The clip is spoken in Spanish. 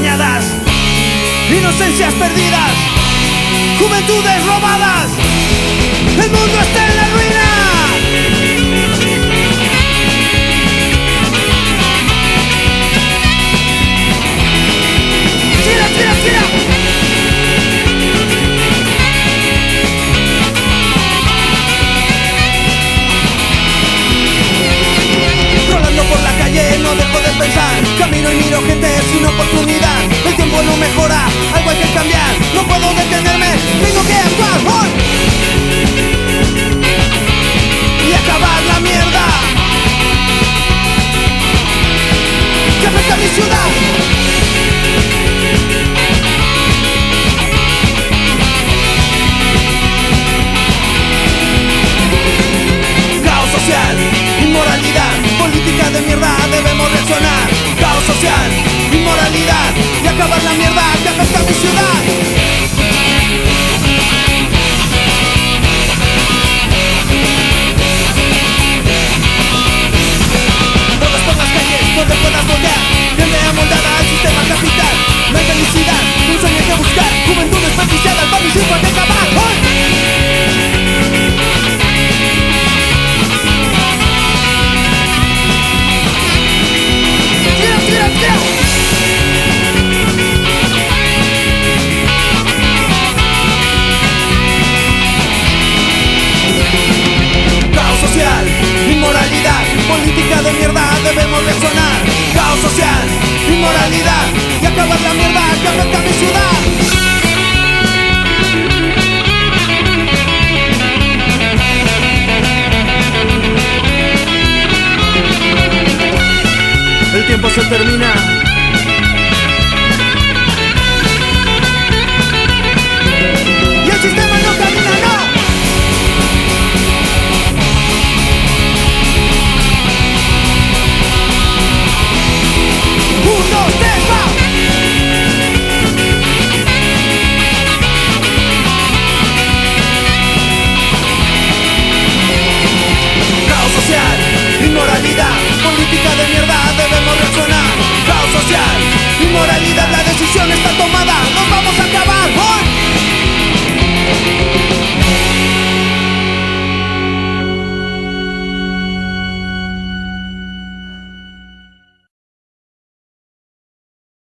dañadas, inocencias perdidas, juventudes robadas. El mundo está en la ruina. Gira, gira, gira. Rolando por la calle no dejo de pensar. Camino y miro gente sin oportunidad. El tiempo no mejora, algo hay que cambiar. No puedo detenerme, tengo que actuar. Y acabar la mierda que afecta a mi ciudad. Caos social, inmoralidad, política de mierda, debemos reaccionar. Caos social, inmoralidad y acabar la mierda